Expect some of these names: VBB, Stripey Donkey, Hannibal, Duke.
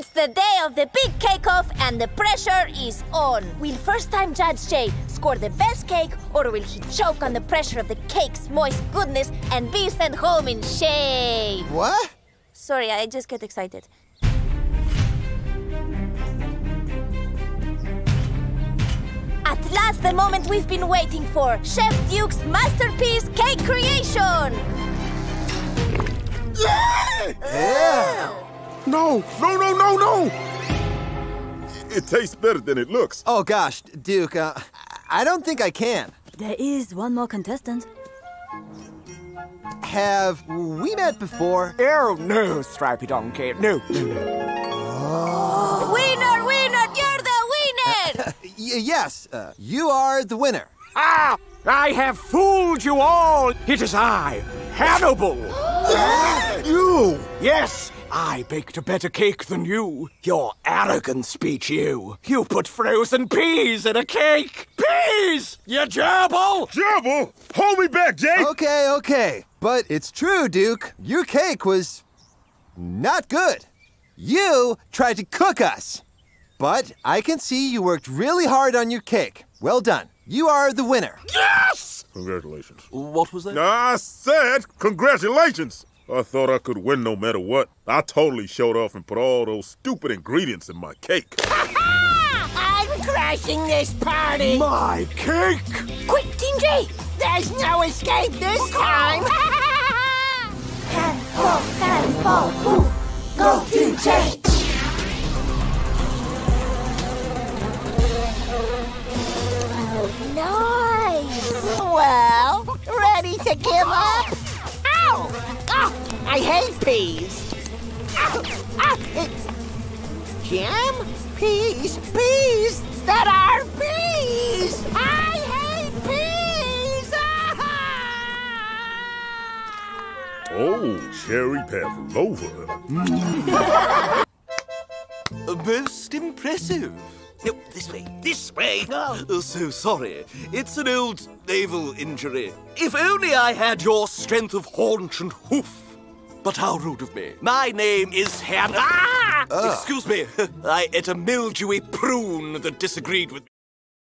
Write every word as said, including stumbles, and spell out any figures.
It's the day of the big cake-off and the pressure is on. Will first-time Judge Jay score the best cake, or will he choke on the pressure of the cake's moist goodness and be sent home in shame? What? Sorry, I just get excited. At last, the moment we've been waiting for. Chef Duke's masterpiece cake creation! Yeah! Yeah! No, no, no, no, no! It tastes better than it looks. Oh, gosh, Duke, uh, I don't think I can. There is one more contestant. Have we met before? Oh, no, Stripey Donkey. No, no, no. Oh. Winner, winner, you're the winner! Uh, y yes, uh, you are the winner. Ah! I have fooled you all! It is I, Hannibal! You! Yes, I baked a better cake than you. Your arrogant speech, you. You put frozen peas in a cake! Peas! You gerbil! Gerbil? Hold me back, Jake! Okay, okay. But it's true, Duke. Your cake was not good. You tried to cook us. But I can see you worked really hard on your cake. Well done. You are the winner. Yes! Congratulations. What was that? I said congratulations. I thought I could win no matter what. I totally showed off and put all those stupid ingredients in my cake. Ha-ha! I'm crashing this party. My cake! Quick, T J! There's no escape this time. Handball, handball, move. Go, T J! Nice! Well, ready to give up? Ow! Oh, I hate peas! Ow! Ah! Jam? Peas! Peas! That are peas! I hate peas! Ah oh, cherry pavlova. Most impressive. No, this way, this way. Oh. So sorry. It's an old naval injury. If only I had your strength of haunch and hoof. But how rude of me. My name is Hannah. Ah! Uh. Excuse me. I ate a mildewy prune that disagreed with...